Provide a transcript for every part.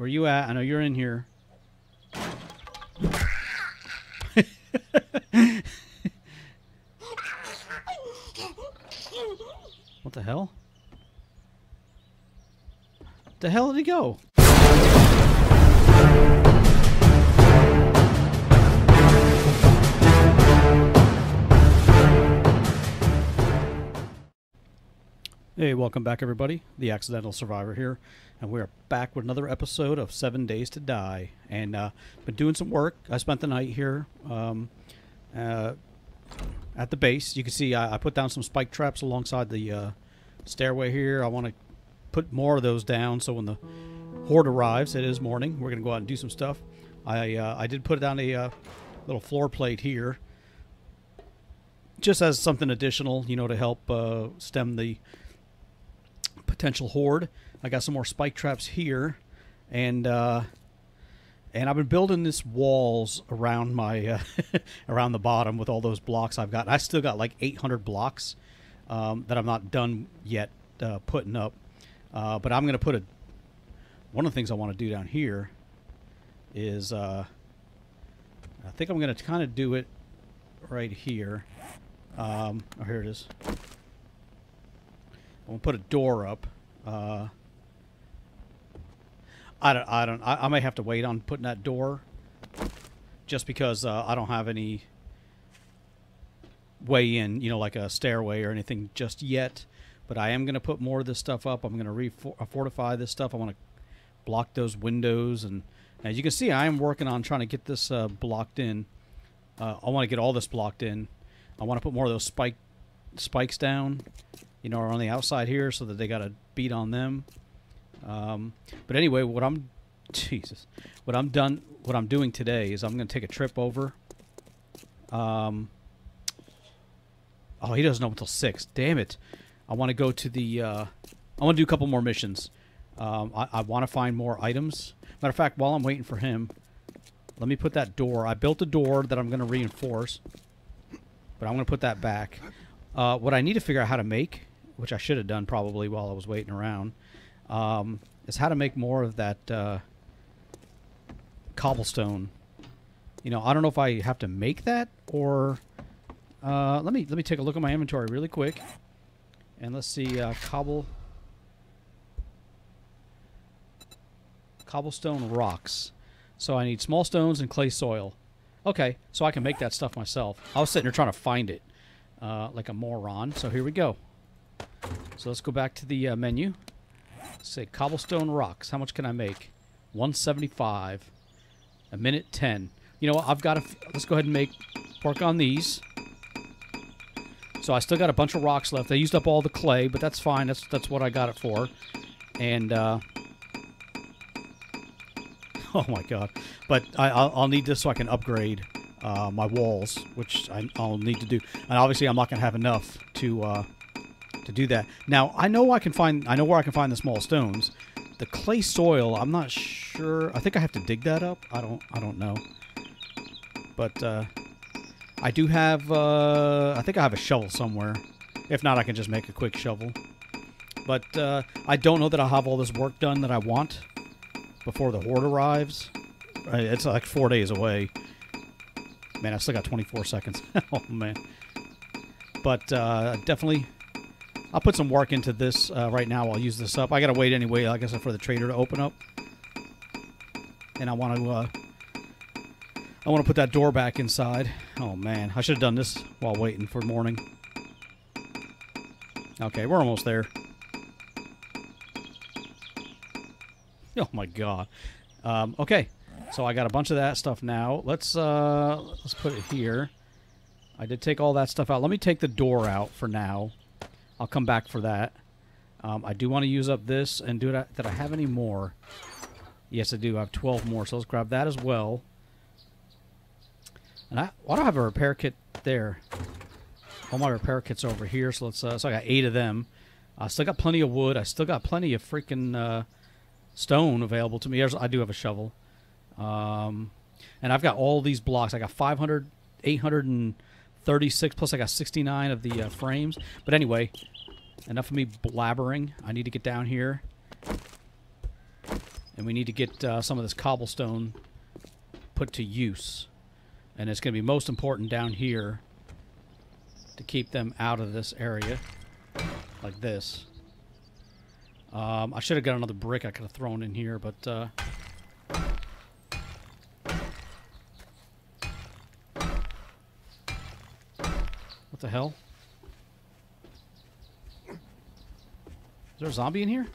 Where you at? I know you're in here. What the hell? The hell did he go? Hey, welcome back everybody. The Accidental Survivor here, and we're back with another episode of 7 Days to Die. And been doing some work. I spent the night here at the base. You can see I put down some spike traps alongside the stairway here. I want to put more of those down so when the horde arrives, it is morning, we're going to go out and do some stuff. I did put down a little floor plate here just as something additional, you know, to help stem the potential horde. I got some more spike traps here, and I've been building this walls around my around the bottom with all those blocks I've got. I still got like 800 blocks that I'm not done yet putting up. But I'm going to put a... One of the things I want to do down here is... I think I'm going to kind of do it right here. Oh, here it is. I'm going to put a door up. I may have to wait on putting that door. Just because I don't have any way in, you know, like a stairway or anything just yet. But I am going to put more of this stuff up. I'm going to fortify this stuff. I want to block those windows. And as you can see, I am working on trying to get this blocked in. I want to get all this blocked in. I want to put more of those spikes down, you know, on the outside here so that they got a beat on them. But anyway, what I'm doing today is I'm going to take a trip over. Oh, he doesn't know until 6. Damn it. I want to go to the, I want to do a couple more missions. I want to find more items. Matter of fact, while I'm waiting for him, let me put that door. I built a door that I'm going to reinforce, but I'm going to put that back. What I need to figure out how to make, which I should have done probably while I was waiting around, is how to make more of that cobblestone. You know, I don't know if I have to make that or... let me take a look at my inventory really quick. And let's see, cobblestone rocks. So I need small stones and clay soil. Okay, so I can make that stuff myself. I was sitting here trying to find it like a moron. So here we go. So let's go back to the menu. Let's say cobblestone rocks. How much can I make? 175. A minute 10. You know what? I've got to... Let's go ahead and work on these. So I still got a bunch of rocks left. I used up all the clay, but that's fine. That's what I got it for. And oh my god! But I'll need this so I can upgrade my walls, which I'll need to do. And obviously, I'm not gonna have enough to do that. Now I know where I can find the small stones. The clay soil, I'm not sure. I think I have to dig that up. I don't know. But. I do have, I think I have a shovel somewhere. If not, I can just make a quick shovel. But I don't know that I'll have all this work done that I want before the horde arrives. It's like 4 days away. Man, I've still got 24 seconds. Oh, man. But definitely, I'll put some work into this right now. I'll use this up. I got to wait anyway, like I said, for the trader to open up. And I want to put that door back inside. Oh, man. I should have done this while waiting for morning. Okay, we're almost there. Oh, my god. Okay. So I got a bunch of that stuff now. Let's put it here. I did take all that stuff out. Let me take the door out for now. I'll come back for that. I do want to use up this and do it. Did I have any more? Yes, I do. I have 12 more, so let's grab that as well. And I don't have a repair kit there. All my repair kits are over here, so let's. So I got 8 of them. I still got plenty of wood. I still got plenty of freaking stone available to me. I do have a shovel, and I've got all these blocks. I got 500, 836 plus. I got 69 of the frames. But anyway, enough of me blabbering. I need to get down here and we need to get some of this cobblestone put to use. And it's going to be most important down here to keep them out of this area, like this. I should have got another brick I could have thrown in here, but... What the hell? Is there a zombie in here?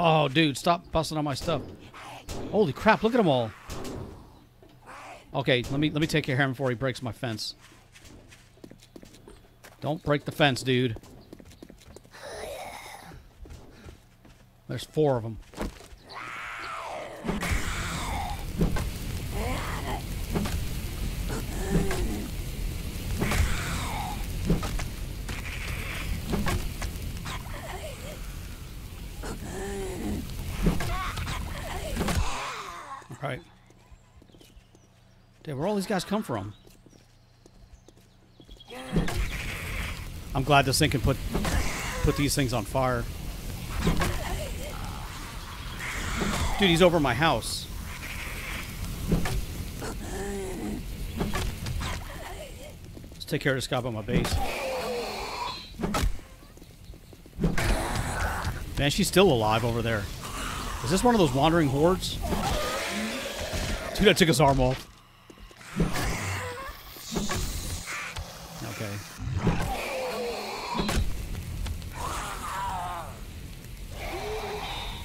Oh, dude, stop busting on my stuff. Holy crap, look at them all. Okay, let me take care of him before he breaks my fence. Don't break the fence, dude. There's four of them. Alright. Dude, where all these guys come from? I'm glad this thing can put these things on fire. Dude, he's over my house. Let's take care of this guy by my base. Man, she's still alive over there. Is this one of those wandering hordes? Dude, that took his arm off. Okay.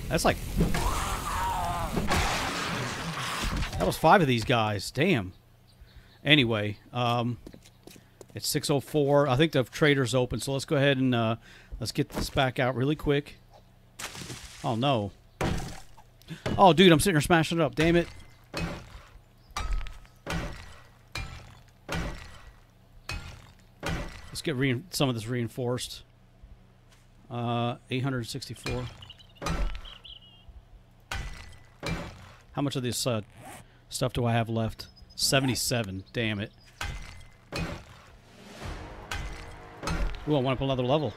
That's like... That was 5 of these guys. Damn. Anyway, it's 6:04. I think the trader's open, so let's go ahead and let's get this back out really quick. Oh, no. Oh, dude, I'm sitting here smashing it up. Damn it. Get some of this reinforced. 864. How much of this stuff do I have left? 77. Damn it. Ooh, I want to put another level.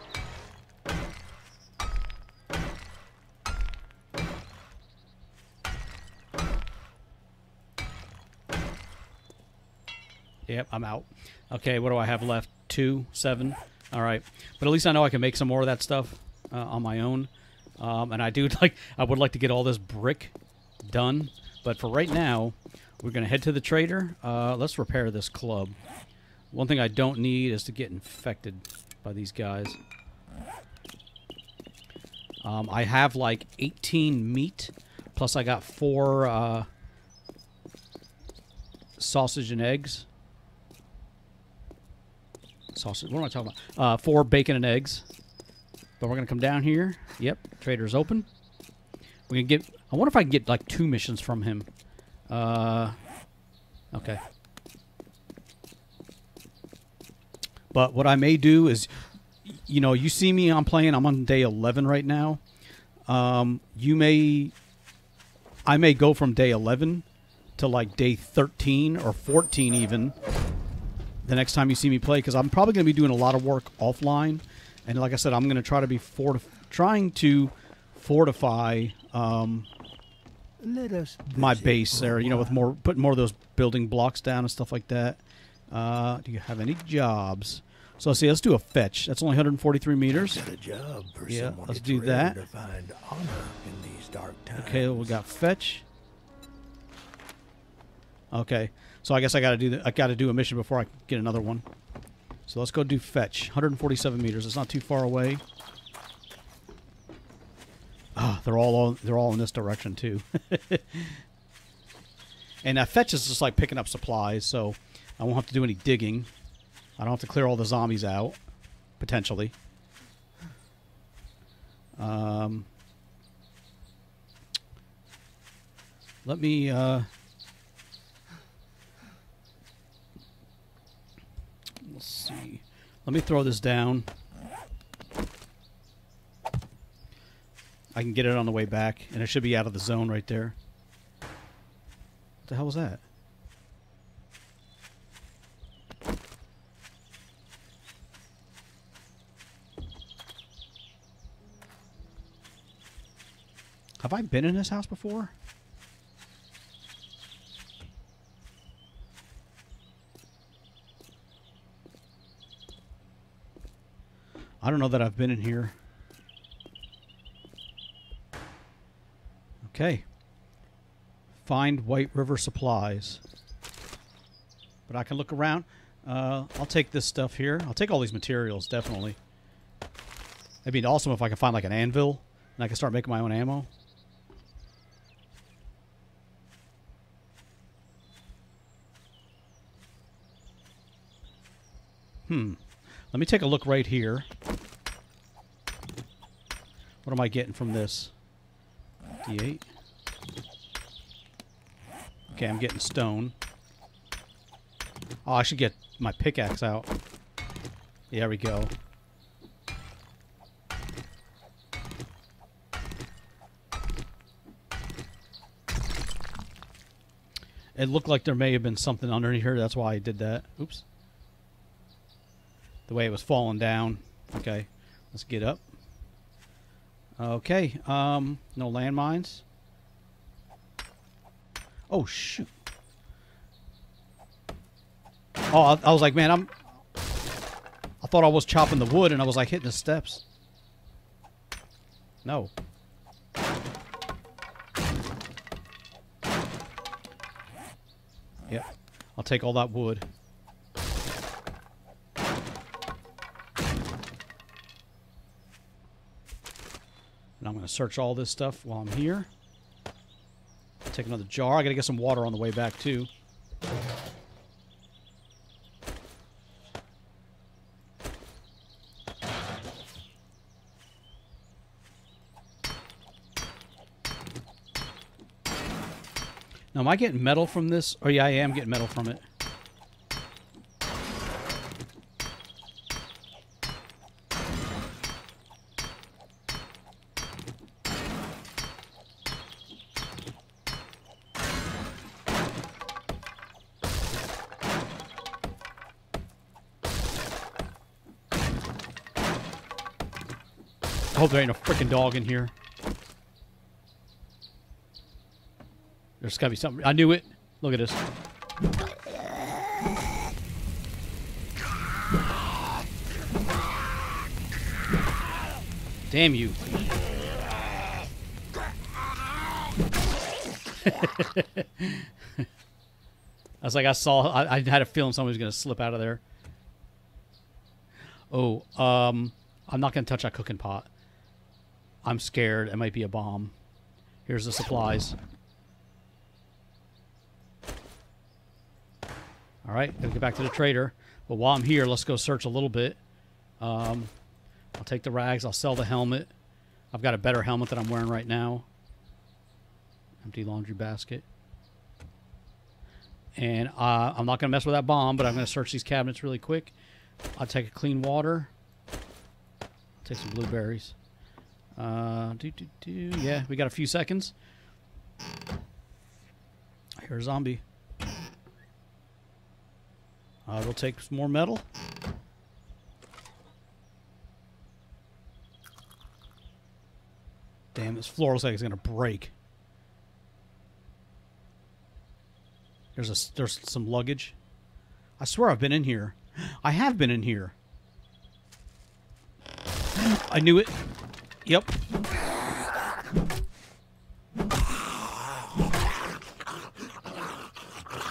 Yep, I'm out. Okay, what do I have left? 2, 7. All right, but at least I know I can make some more of that stuff on my own. And I would like to get all this brick done. But for right now, we're gonna head to the trader. Let's repair this club. One thing I don't need is to get infected by these guys. I have like 18 meat, plus I got 4 sausage and eggs. Sausage. What am I talking about? 4 bacon and eggs. But we're going to come down here. Yep. Trader's open. We can get... I wonder if I can get, like, 2 missions from him. Okay. But what I may do is... You know, you see me, I'm playing. I'm on day 11 right now. I may go from day 11 to, like, day 13 or 14 even. The next time you see me play, because I'm probably going to be doing a lot of work offline, and like I said, I'm going to try to be fortify my base there, you know, with more, putting more of those building blocks down and stuff like that. Do you have any jobs? So let's see, let's do a fetch. That's only 143 meters. Yeah, let's do that. Okay, we got fetch. Okay. So I guess I got to do a mission before I get another one. So let's go do fetch. 147 meters. It's not too far away. Ah, they're all in this direction too. And fetch is just like picking up supplies, so I won't have to do any digging. I don't have to clear all the zombies out potentially. Let me let's see. Let me throw this down. I can get it on the way back, and it should be out of the zone right there. What the hell was that? Have I been in this house before? I don't know that I've been in here. Okay. Find White River supplies. But I can look around. I'll take this stuff here. I'll take all these materials, definitely. It'd be awesome if I can find like an anvil and I can start making my own ammo. Let me take a look right here. What am I getting from this? D8. Okay, I'm getting stone. Oh, I should get my pickaxe out. There we go. It looked like there may have been something underneath here. That's why I did that. Oops. The way it was falling down. Okay, let's get up. Okay, no landmines. Oh, shoot. Oh, I was like, man, I thought I was chopping the wood, and I was like hitting the steps. No. Yeah, I'll take all that wood. And I'm going to search all this stuff while I'm here. Take another jar. I got to get some water on the way back, too. Now, am I getting metal from this? Oh, yeah, I am getting metal from it. I hope there ain't a freaking dog in here. There's gotta be something. I knew it. Look at this. Damn you. I had a feeling somebody was gonna slip out of there. Oh, I'm not gonna touch that cooking pot. I'm scared. It might be a bomb. Here's the supplies. All right, gotta get back to the trader. But while I'm here, let's go search a little bit. I'll take the rags. I'll sell the helmet. I've got a better helmet that I'm wearing right now. Empty laundry basket. And I'm not gonna mess with that bomb, but I'm gonna search these cabinets really quick. I'll take a clean water. I'll take some blueberries. Yeah, we got a few seconds. I hear a zombie. We'll take some more metal. Damn, this floor looks like it's gonna break. There's some luggage. I swear I've been in here. I have been in here. I knew it. Yep.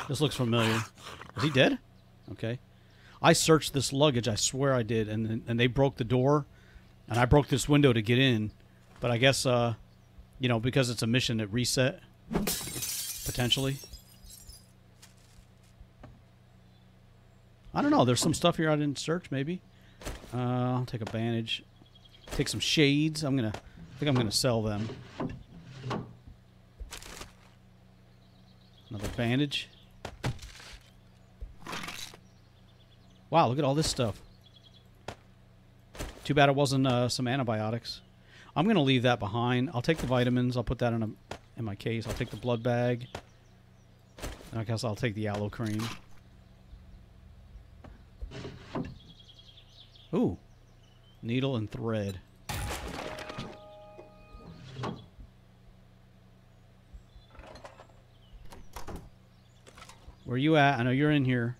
This looks familiar. Is he dead? Okay. I searched this luggage, I swear I did, and they broke the door, and I broke this window to get in. But I guess, you know, because it's a mission, it reset, potentially. I don't know. There's some stuff here I didn't search, maybe. I'll take a bandage. Take some shades. I think I'm gonna sell them. Another bandage. Wow, look at all this stuff. Too bad it wasn't some antibiotics. I'm going to leave that behind. I'll take the vitamins. I'll put that in my case. I'll take the blood bag. And I guess I'll take the aloe cream. Ooh. Needle and thread. Where you at? I know you're in here.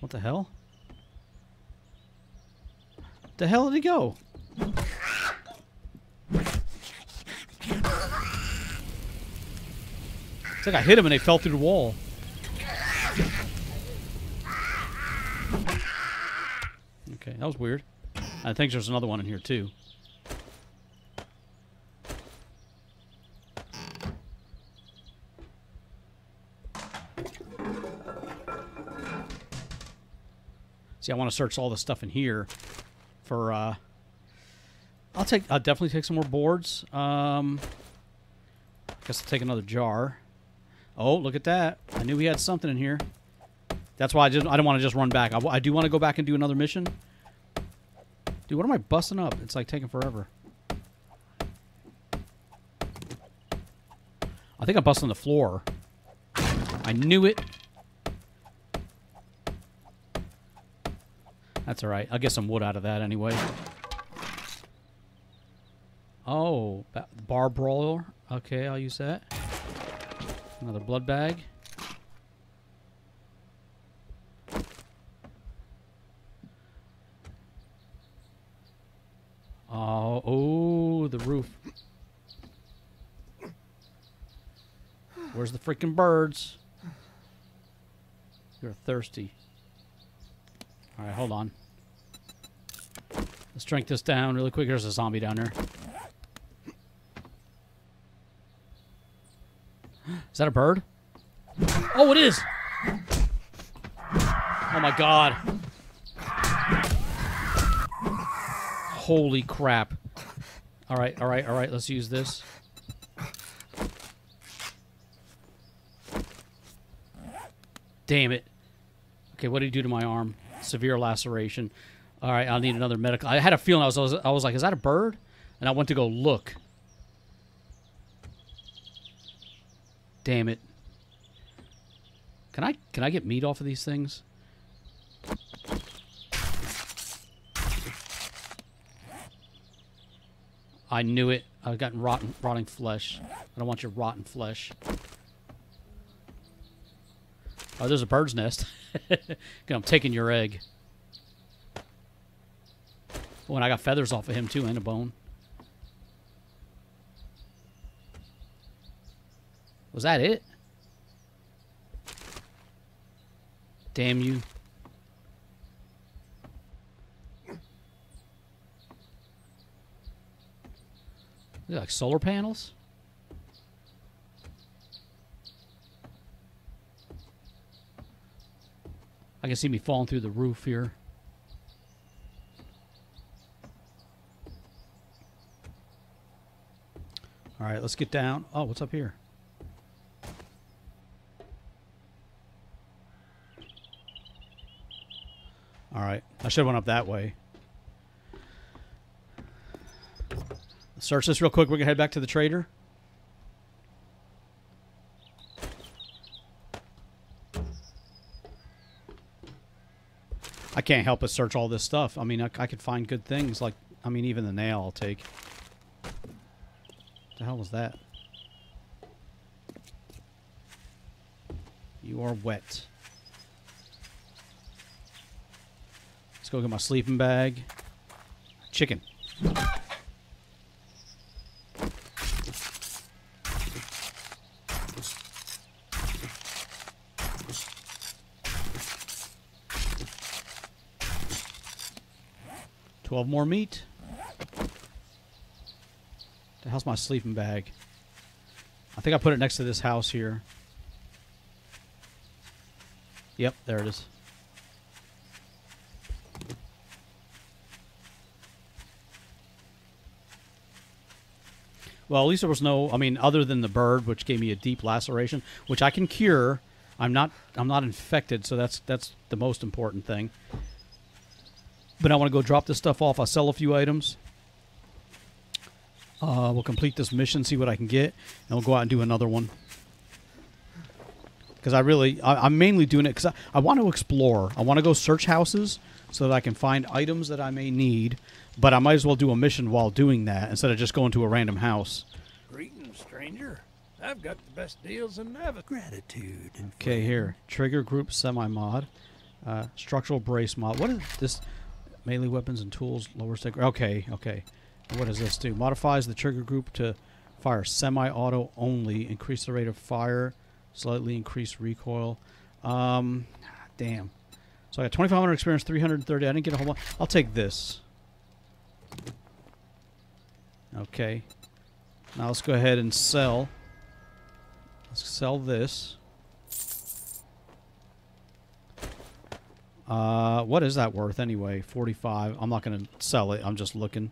What the hell? The hell did he go? It's like I hit him and they fell through the wall. Okay, that was weird. I think there's another one in here too. See, I want to search all this stuff in here for, I'll definitely take some more boards. I guess I'll take another jar. Oh, look at that. I knew we had something in here. That's why I don't want to just run back. I do want to go back and do another mission. Dude, what am I busting up? It's like taking forever. I think I'm busting the floor. I knew it. That's all right. I'll get some wood out of that anyway. Oh, bar brawler. Okay, I'll use that. Another blood bag. Oh, oh, the roof. Where's the freaking birds? You're thirsty. All right, hold on. Let's drink this down really quick. There's a zombie down there. Is that a bird? Oh, it is! Oh my god. Holy crap. Alright, alright, alright. Let's use this. Damn it. Okay, what did he do to my arm? Severe laceration. Alright, I'll need another medical. I had a feeling. I was like, is that a bird? And I went to go look. Damn it. Can I get meat off of these things? I knew it. I've gotten rotting flesh. I don't want your rotten flesh. Oh, there's a bird's nest. I'm taking your egg. Oh, and I got feathers off of him too, and a bone. Was that it? Damn you. They're like solar panels? I can see me falling through the roof here. All right, let's get down. Oh, what's up here? All right, I should have went up that way. Search this real quick. We're going to head back to the trader. I can't help but search all this stuff. I mean, I could find good things. Like, I mean, even the nail I'll take. What the hell was that? You are wet. Let's go get my sleeping bag. Chicken. More meat. The hell's my sleeping bag? I think I put it next to this house here. Yep, there it is. Well, at least there was no, I mean, other than the bird, which gave me a deep laceration, which I can cure. I'm not infected, so that's the most important thing. But I want to go drop this stuff off. I'll sell a few items. We'll complete this mission, see what I can get, and we'll go out and do another one. because I'm mainly doing it because I want to explore. I want to go search houses so that I can find items that I may need, but I might as well do a mission while doing that instead of just going to a random house. Greetings, stranger. I've got the best deals in Navigate. Gratitude. Okay, here. Trigger group semi-mod. Structural brace mod. What is this? Melee weapons and tools, lower stick. Okay, okay. What does this do? Modifies the trigger group to fire semi-auto only. Increase the rate of fire. Slightly increased recoil. Damn. So I got 2,500 experience, 330. I didn't get a whole lot. I'll take this. Okay. Now let's go ahead and sell. Let's sell this. What is that worth anyway? 45. I'm not going to sell it. I'm just looking.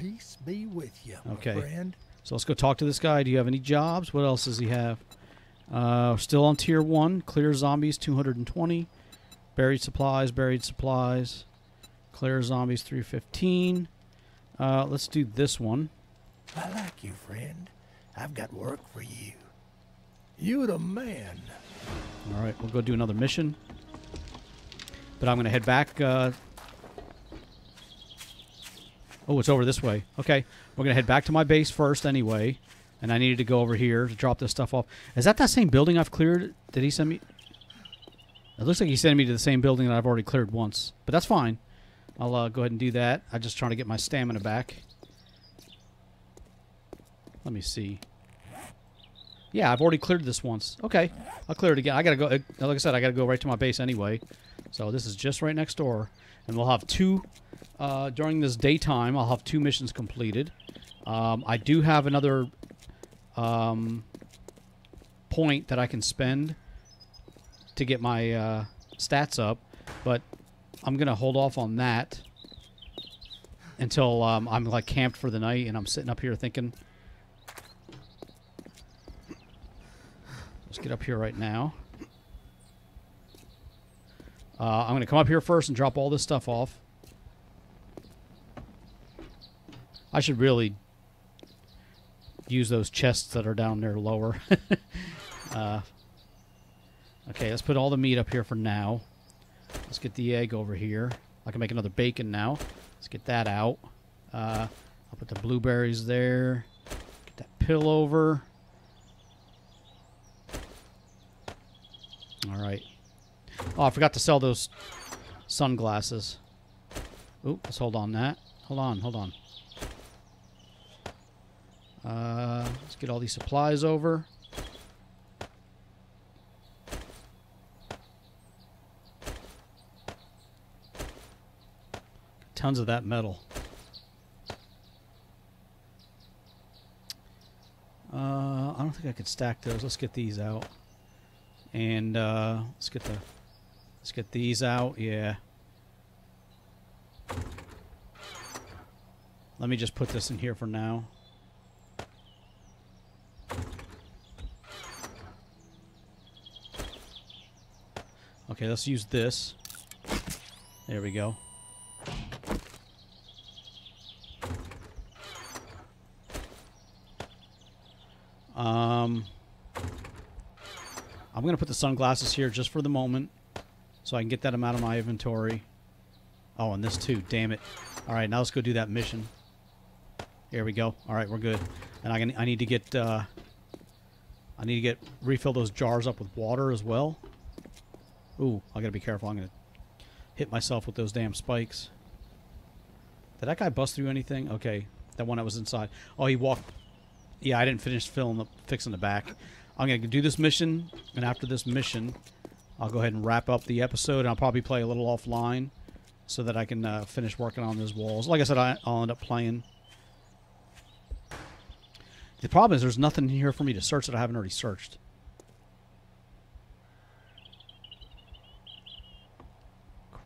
Peace be with you, okay. My friend. So let's go talk to this guy. Do you have any jobs? What else does he have? Still on tier 1. Clear zombies, 220. Buried supplies, Clear zombies, 315. Let's do this one. I like you, friend. I've got work for you. You the man. All right, we'll go do another mission. But I'm going to head back. Oh, it's over this way. Okay, we're going to head back to my base first anyway. And I needed to go over here to drop this stuff off. Is that same building I've cleared? Did he send me? It looks like he sent me to the same building that I've already cleared once. But that's fine. I'll go ahead and do that. I'm just trying to get my stamina back. Let me see. Yeah, I've already cleared this once. Okay, I'll clear it again. I gotta go. Like I said, I gotta go right to my base anyway. So this is just right next door, and we'll have two during this daytime. I'll have two missions completed. I do have another point that I can spend to get my stats up, but I'm gonna hold off on that until I'm like camped for the night, and I'm sitting up here thinking. Let's get up here right now. I'm going to come up here first and drop all this stuff off. I should really use those chests that are down there lower. Okay, let's put all the meat up here for now. Let's get the egg over here. I can make another bacon now. Let's get that out. I'll put the blueberries there. Get that pill over. All right. Oh, I forgot to sell those sunglasses. Oop, let's hold on that. Hold on. Let's get all these supplies over. Tons of that metal. I don't think I could stack those. Let's get these out. And let's get these out. Yeah. Let me just put this in here for now. Okay, let's use this. There we go. I'm going to put the sunglasses here just for the moment so I can get that amount of my inventory. Oh, and this too. Damn it. All right, now let's go do that mission. Here we go. All right, we're good. And I need to get refill those jars up with water as well. Ooh, I got to be careful. I'm going to hit myself with those damn spikes. Did that guy bust through anything? Okay, that one that was inside. Oh, he walked. Yeah, I didn't finish fixing the back. I'm going to do this mission, and after this mission, I'll go ahead and wrap up the episode, and I'll probably play a little offline so that I can finish working on those walls. Like I said, I'll end up playing. The problem is there's nothing here for me to search that I haven't already searched.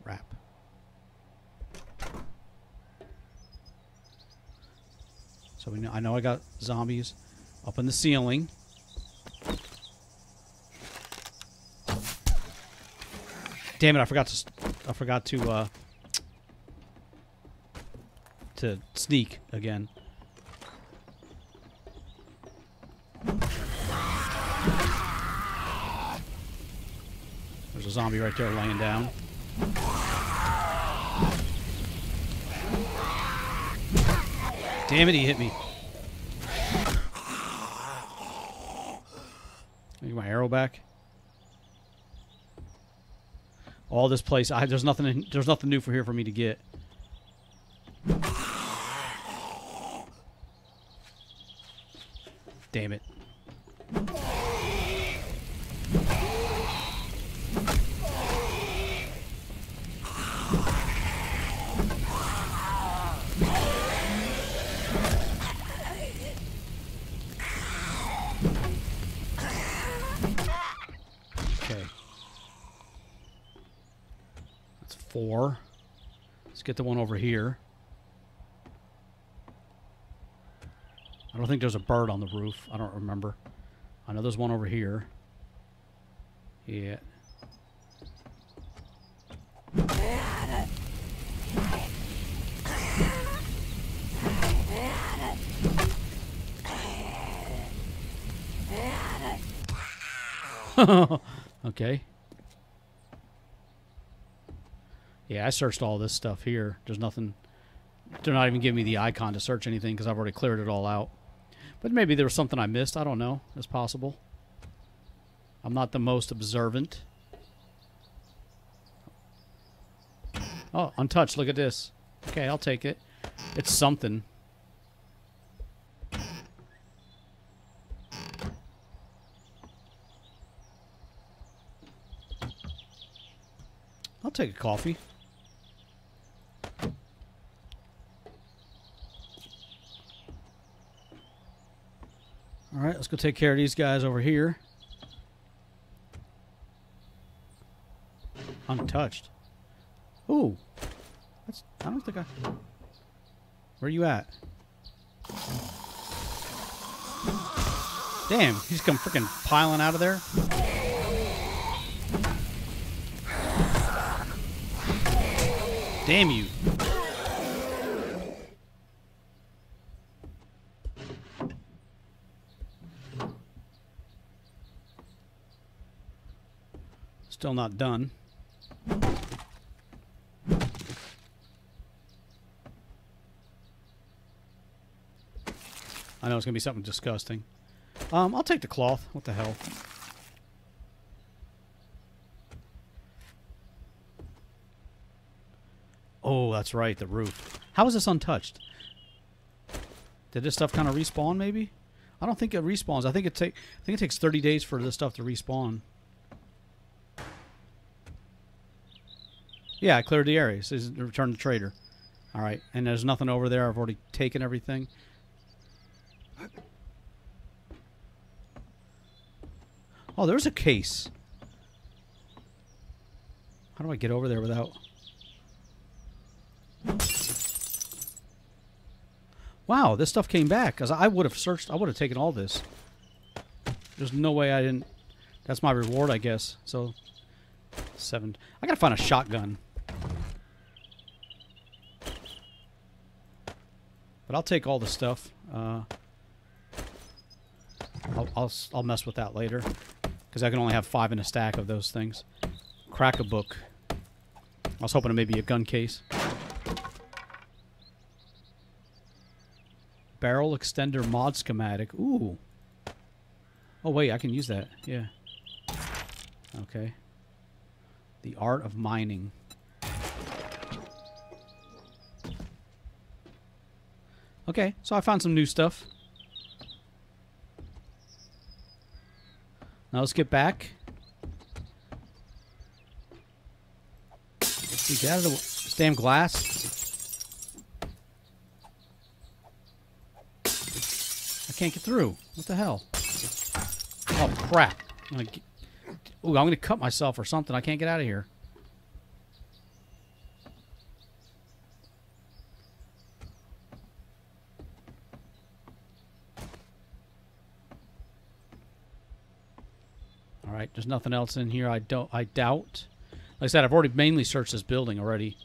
Crap. So we know, I know I got zombies up in the ceiling. Damn it! I forgot to sneak again. There's a zombie right there laying down. Damn it, he hit me. I need my arrow back. All this place, there's nothing. There's nothing new for here for me to get. Damn it. Okay. That's four. Let's get the one over here. I don't think there's a bird on the roof. I don't remember. I know there's one over here. Yeah. Okay. Yeah, I searched all this stuff here. There's nothing. They're not even giving me the icon to search anything because I've already cleared it all out. But maybe there was something I missed. I don't know. It's possible. I'm not the most observant. Oh, untouched. Look at this. Okay, I'll take it. It's something. I'll take a coffee. All right, let's go take care of these guys over here. Untouched. Ooh. That's, I don't think I... Where are you at? Damn, he's come freaking piling out of there. Damn you. Still not done. I know it's gonna be something disgusting. I'll take the cloth. What the hell? Oh, that's right, the roof. How is this untouched? Did this stuff kind of respawn? Maybe. I don't think it respawns. I think it takes 30 days for this stuff to respawn. Yeah, I cleared the area. So return the trader. All right, and there's nothing over there. I've already taken everything. Oh, there's a case. How do I get over there without... Wow, this stuff came back. Because I would have searched. I would have taken all this. There's no way I didn't... That's my reward, I guess. So, seven... I gotta find a shotgun. But I'll take all the stuff. I'll mess with that later, because I can only have 5 in a stack of those things. Crack a book. I was hoping it may be a gun case. Barrel extender mod schematic. Ooh. Oh wait, I can use that. Yeah. Okay. The art of mining. Okay, so I found some new stuff. Now let's get back. Get out of this damn glass. I can't get through. What the hell? Oh, crap. Ooh, I'm going to cut myself or something. I can't get out of here. All right, there's nothing else in here. I doubt. Like I said, I've already mainly searched this building already.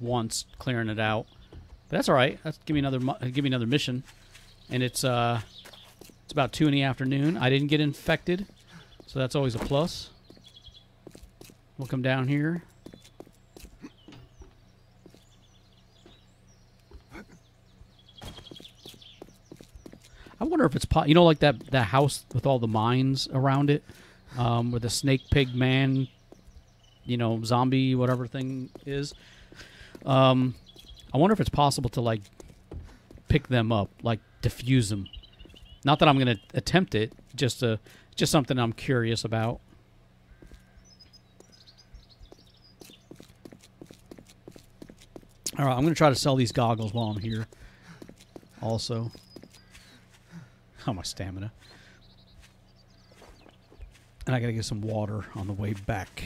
Once clearing it out, but that's all right. That's give me another mission, and it's about 2 in the afternoon. I didn't get infected. So that's always a plus. We'll come down here. I wonder if it's you know, like that house with all the mines around it, where the snake pig man, you know, zombie whatever thing is. I wonder if it's possible to like pick them up, like diffuse them. Not that I'm gonna attempt it, just something I'm curious about. All right, I'm gonna try to sell these goggles while I'm here. Also. Oh, my stamina. And I gotta get some water on the way back.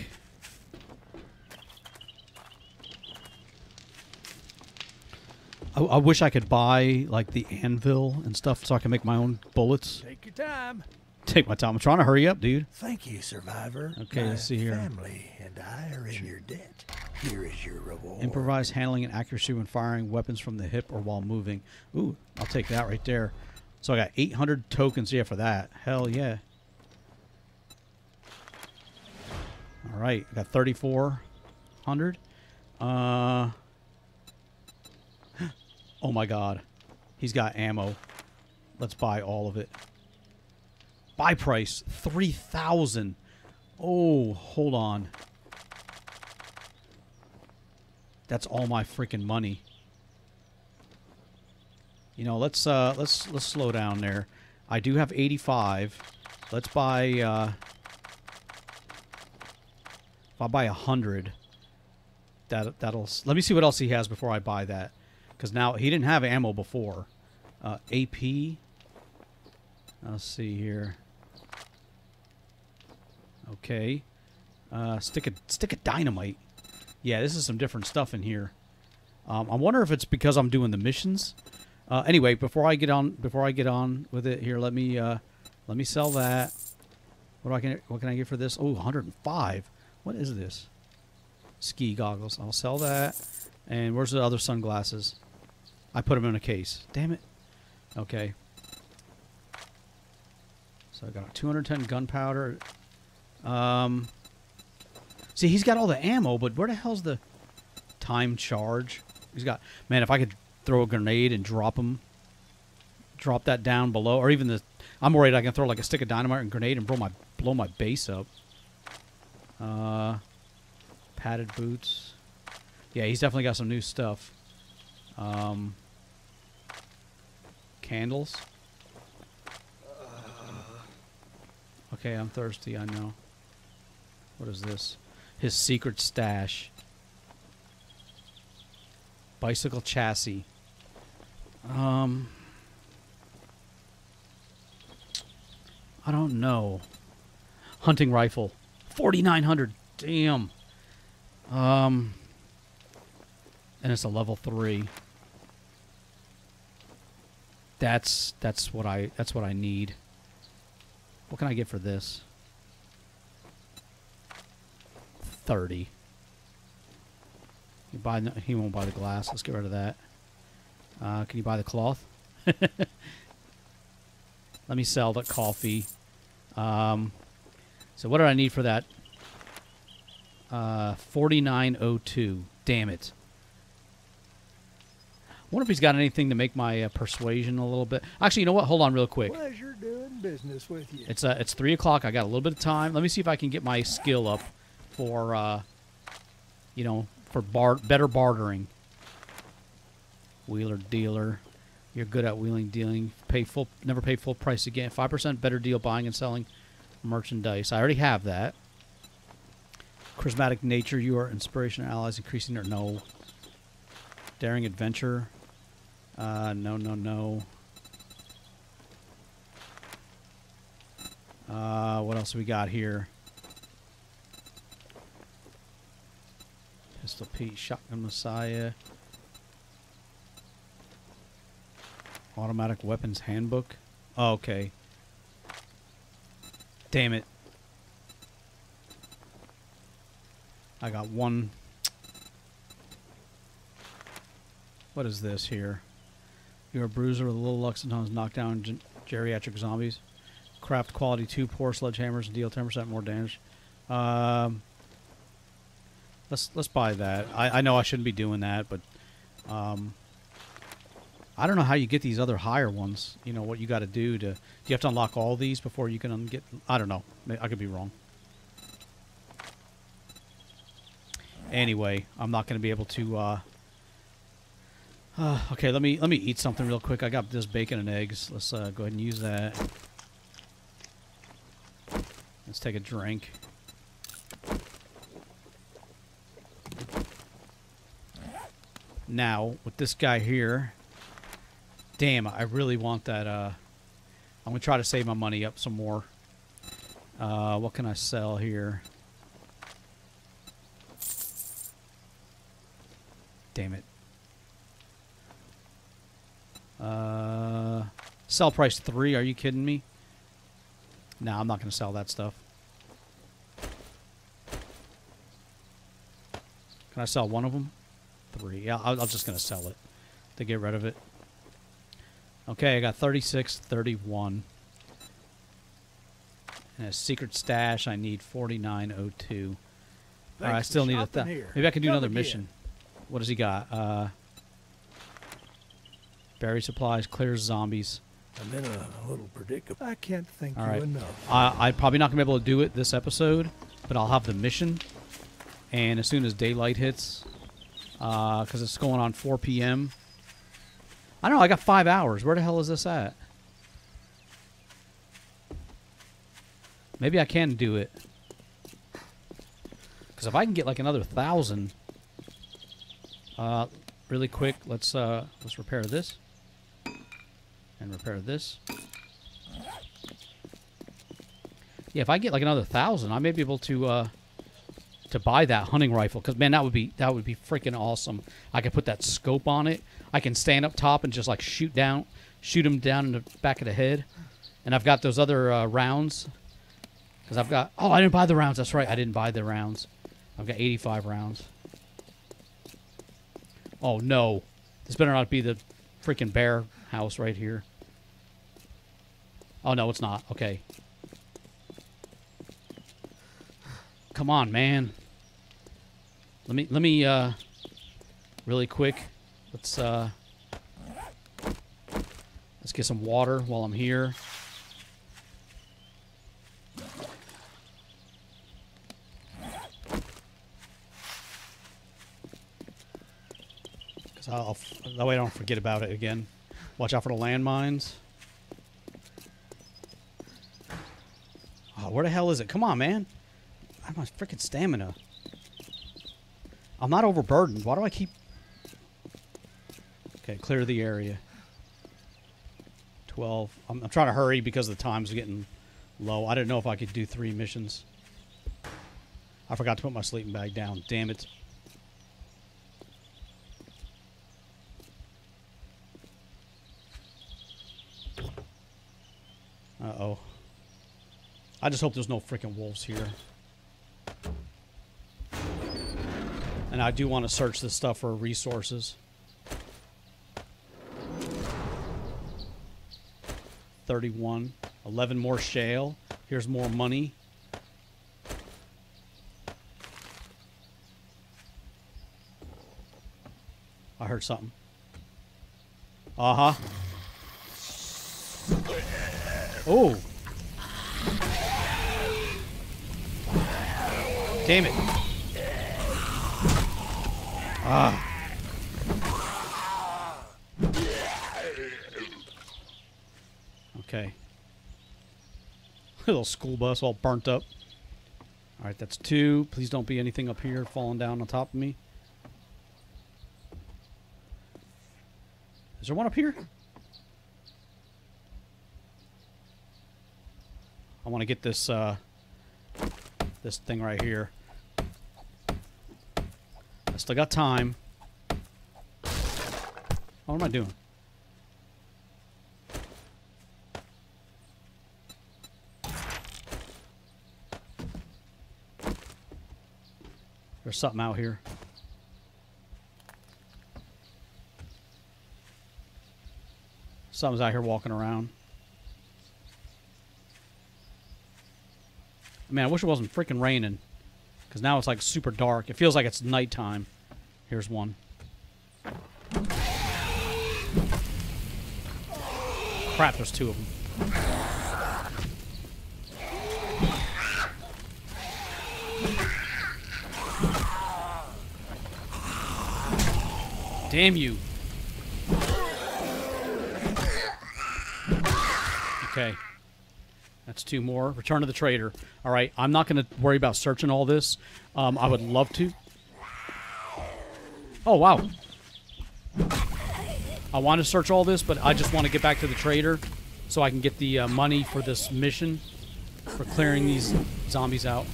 I wish I could buy, like, the anvil and stuff so I can make my own bullets. Take your time. Take my time. I'm trying to hurry up, dude. Thank you, Survivor. Okay, let's see here. Family and I are in your debt. Here is your reward. Improvise handling and accuracy when firing weapons from the hip or while moving. Ooh, I'll take that right there. So I got 800 tokens here for that. Hell yeah. All right. I got 3,400. Oh, my God. He's got ammo. Let's buy all of it. Buy price, 3,000. Oh, hold on. That's all my freaking money. You know, let's slow down there. I do have 85. Let's buy. If I buy 100, that'll. Let me see what else he has before I buy that, because now he didn't have ammo before. AP. Let's see here. Okay. Stick a dynamite. Yeah, this is some different stuff in here. I wonder if it's because I'm doing the missions. Anyway, before I get on with it here, let me sell that. What can I get for this? Oh, 105. What is this? Ski goggles. I'll sell that. And where's the other sunglasses? I put them in a case. Damn it. Okay. So I got 210 gunpowder. See, he's got all the ammo, but where the hell's the time charge? He's got, man, if I could throw a grenade and drop that down below, or even the, I'm worried I can throw like a stick of dynamite and grenade and blow my base up. Padded boots. Yeah, he's definitely got some new stuff. Candles. Okay, I'm thirsty, I know. What is this? His secret stash. Bicycle chassis. I don't know. Hunting rifle, 4,900. Damn. And it's a level 3. That's what I need. What can I get for this? 30. He won't buy the glass. Let's get rid of that. Can you buy the cloth? Let me sell the coffee. So what do I need for that? 4902. Damn it. Wonder if he's got anything to make my persuasion a little bit. Actually, you know what? Hold on real quick. Pleasure doing business with you. It's 3 o'clock. I got a little bit of time. Let me see if I can get my skill up for, you know, for better bartering. Wheeler dealer. You're good at wheeling dealing. Never pay full price again. 5% better deal buying and selling merchandise. I already have that. Charismatic nature. You are inspiration and allies increasing their no. Daring adventure. No. What else we got here? Pistol Pete, Shotgun Messiah, Automatic Weapons Handbook. Oh, okay. Damn it. I got one. What is this here? You're a bruiser with a little luck, sometimes knock down geriatric zombies. Craft quality 2, poor sledgehammers and deal 10% more damage. Let's buy that. I know I shouldn't be doing that, but I don't know how you get these other higher ones. You know what you got to do to? Do you have to unlock all these before you can get? I don't know. I could be wrong. Anyway, I'm not going to be able to. Okay, let me eat something real quick. I got this bacon and eggs. Let's go ahead and use that. Let's take a drink. Now, with this guy here, damn, I really want that, I'm going to try to save my money up some more. What can I sell here? Damn it. Sell price 3, are you kidding me? Nah, I'm not going to sell that stuff. Can I sell one of them? 3. Yeah, I'm just going to sell it to get rid of it. Okay, I got 36, 31. And a secret stash, I need 4902. All right, I still need a thousand. Maybe I can do another mission. What does he got? Berry supplies, clears zombies. I'm in a little predicament. I can't thank you enough. I'm probably not going to be able to do it this episode, but I'll have the mission. And as soon as daylight hits... because it's going on 4 p.m. I know, I got 5 hours. Where the hell is this at? Maybe I can do it. Because if I can get like another 1,000 really quick, let's repair this. And repair this. Yeah, if I get like another 1,000, I may be able to buy that hunting rifle, because man, that would be freaking awesome. I could put that scope on it. I can stand up top and just like shoot them down in the back of the head. And I've got those other rounds, because I've got. Oh, I didn't buy the rounds. That's right, I didn't buy the rounds. I've got 85 rounds. Oh no, this better not be the freaking bear house right here. Oh no, it's not. Okay. Come on, man. Let me really quick. Let's get some water while I'm here. Cause that way I don't forget about it again. Watch out for the landmines. Oh, where the hell is it? Come on, man. I have my freaking stamina. I'm not overburdened. Why do I keep... Okay, clear the area. 12. I'm trying to hurry because the time's getting low. I didn't know if I could do 3 missions. I forgot to put my sleeping bag down. Damn it. Uh-oh. I just hope there's no freaking wolves here. And I do want to search this stuff for resources. 31. 11 more shale. Here's more money. I heard something. Uh-huh. Oh. Damn it. Ah. Okay. Little school bus all burnt up. Alright, that's 2. Please don't be anything up here falling down on top of me. Is there one up here? I want to get this, this thing right here. I still got time. Oh, what am I doing? There's something out here. Something's out here walking around. Man, I wish it wasn't freaking raining. Because now it's like super dark. It feels like it's nighttime. Here's one. Crap, there's two of them. Damn you. Okay. That's two more. Return to the Trader. All right. I'm not going to worry about searching all this. I would love to. Oh, wow. I want to search all this, but I just want to get back to the Trader so I can get the money for this mission for clearing these zombies out.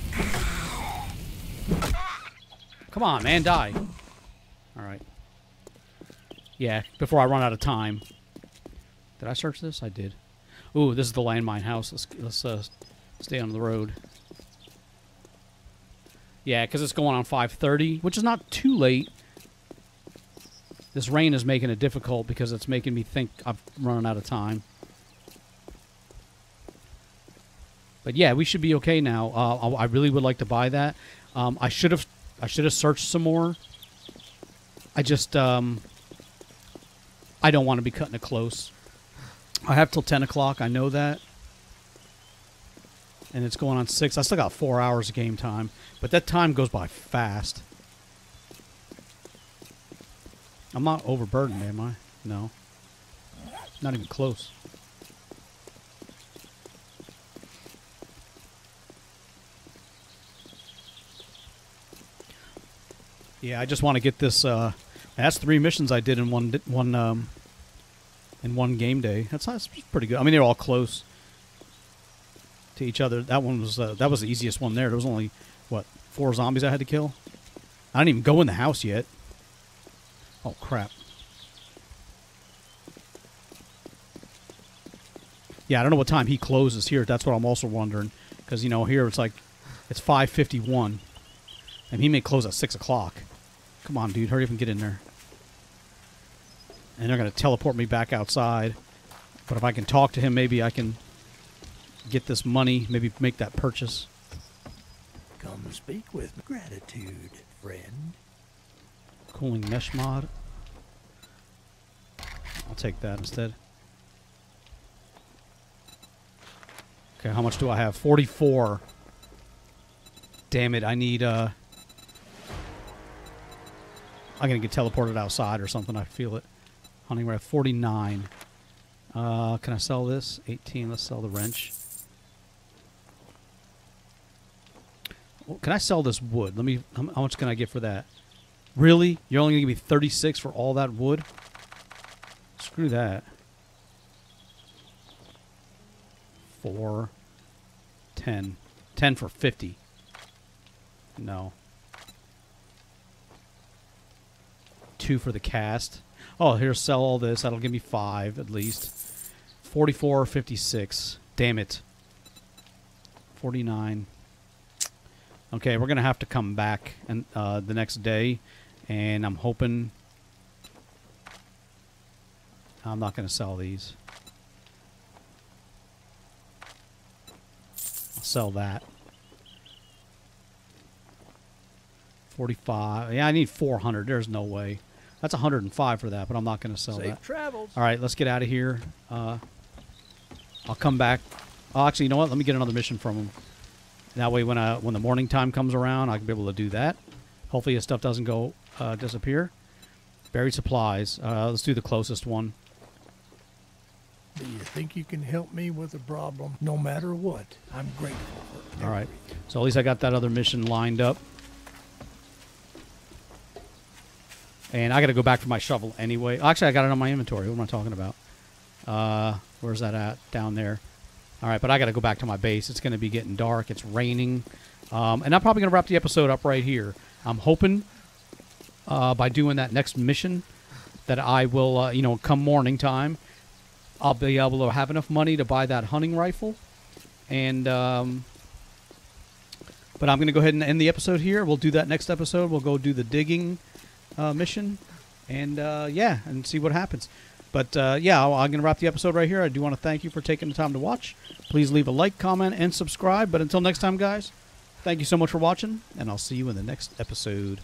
Come on, man. Die. All right. Yeah, before I run out of time. Did I search this? I did. Ooh, this is the landmine house. Let's stay on the road. Yeah, because it's going on 5:30, which is not too late. This rain is making it difficult because it's making me think I'm running out of time. But yeah, we should be okay now. I really would like to buy that. I should have searched some more. I just I don't want to be cutting it close. I have till 10 o'clock. I know that. And it's going on 6. I still got 4 hours of game time. But that time goes by fast. I'm not overburdened, am I? No. Not even close. Yeah, I just want to get this... that's 3 missions I did in one game day. That's pretty good. I mean, they're all close to each other. That one was that was the easiest one there. There was only what, 4 zombies I had to kill. I didn't even go in the house yet. Oh crap! Yeah, I don't know what time he closes here. That's what I'm also wondering, because you know here it's like it's 5:51, and he may close at 6 o'clock. Come on, dude, hurry up and get in there. And they're going to teleport me back outside. But if I can talk to him, maybe I can get this money, maybe make that purchase. Come speak with gratitude, friend. Cooling mesh mod. I'll take that instead. Okay, how much do I have? 44. Damn it, I need... I'm going to get teleported outside or something. I feel it. Hunting rifle, 49. Can I sell this? 18. Let's sell the wrench. Well, can I sell this wood? Let me. How much can I get for that? Really? You're only going to give me 36 for all that wood? Screw that. 4. 10. 10 for 50. No. 2 for the cast. Oh, here, sell all this. That'll give me 5 at least. 44 or 56. Damn it. 49. Okay, we're going to have to come back and the next day. And I'm hoping... I'm not going to sell these. I'll sell that. 45. Yeah, I need 400. There's no way. That's 105 for that, but I'm not going to sell that. Safe travels. All right, let's get out of here. I'll come back. Oh, actually, you know what? Let me get another mission from him. That way, when the morning time comes around, I can be able to do that. Hopefully, his stuff doesn't go disappear. Buried supplies. Let's do the closest one. Do you think you can help me with a problem? No matter what, I'm grateful for everything. All right. So at least I got that other mission lined up. And I got to go back for my shovel anyway. Actually, I got it on my inventory. What am I talking about? Where's that at? Down there. All right, but I got to go back to my base. It's going to be getting dark. It's raining. And I'm probably going to wrap the episode up right here. I'm hoping by doing that next mission that I will, you know, come morning time, I'll be able to have enough money to buy that hunting rifle. And, but I'm going to go ahead and end the episode here. We'll do that next episode. We'll go do the digging mission, and yeah, and see what happens. But yeah, I'm gonna wrap the episode right here. I do want to thank you for taking the time to watch. Please leave a like, comment, and subscribe. But until next time, guys, Thank you so much for watching, and I'll see you in the next episode.